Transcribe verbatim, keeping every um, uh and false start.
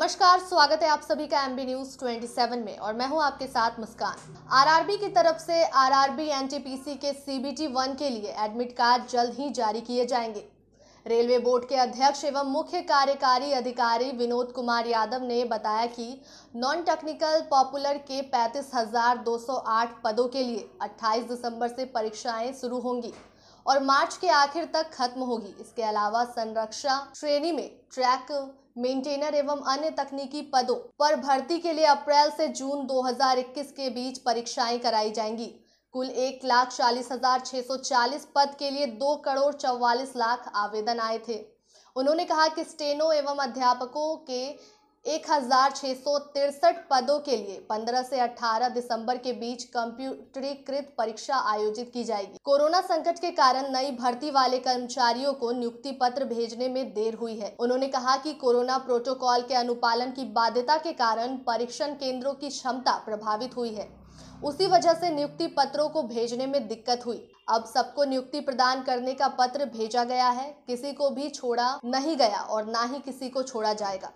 नमस्कार, स्वागत है आप सभी का एमबी न्यूज सत्ताईस में और मैं हूं आपके साथ मुस्कान। आरआरबी की तरफ से आरआरबी एनटीपीसी के सीबीटी वन के लिए एडमिट कार्ड जल्द ही जारी किए जाएंगे। रेलवे बोर्ड के अध्यक्ष एवं मुख्य कार्यकारी अधिकारी विनोद कुमार यादव ने बताया कि नॉन टेक्निकल पॉपुलर के पैंतीस हजार दो सौ आठ पदों के लिए अट्ठाईस दिसंबर से परीक्षाएं शुरू होंगी और मार्च के आखिर तक खत्म होगी। इसके अलावा संरक्षा श्रेणी में ट्रैक मेंटेनर एवं अन्य तकनीकी पदों पर भर्ती के लिए अप्रैल से जून दो हज़ार इक्कीस के बीच परीक्षाएं कराई जाएंगी। कुल एक लाख चालीस हजार छः सौ चालीस पद के लिए दो करोड़ चौवालीस लाख आवेदन आए थे। उन्होंने कहा कि स्टेनो एवं अध्यापकों के एक हजार छः सौ तिरसठ पदों के लिए पंद्रह से अठारह दिसंबर के बीच कंप्यूटरीकृत परीक्षा आयोजित की जाएगी। कोरोना संकट के कारण नई भर्ती वाले कर्मचारियों को नियुक्ति पत्र भेजने में देर हुई है। उन्होंने कहा कि कोरोना प्रोटोकॉल के अनुपालन की बाध्यता के कारण परीक्षण केंद्रों की क्षमता प्रभावित हुई है, उसी वजह से नियुक्ति पत्रों को भेजने में दिक्कत हुई। अब सबको नियुक्ति प्रदान करने का पत्र भेजा गया है, किसी को भी छोड़ा नहीं गया और ना ही किसी को छोड़ा जाएगा।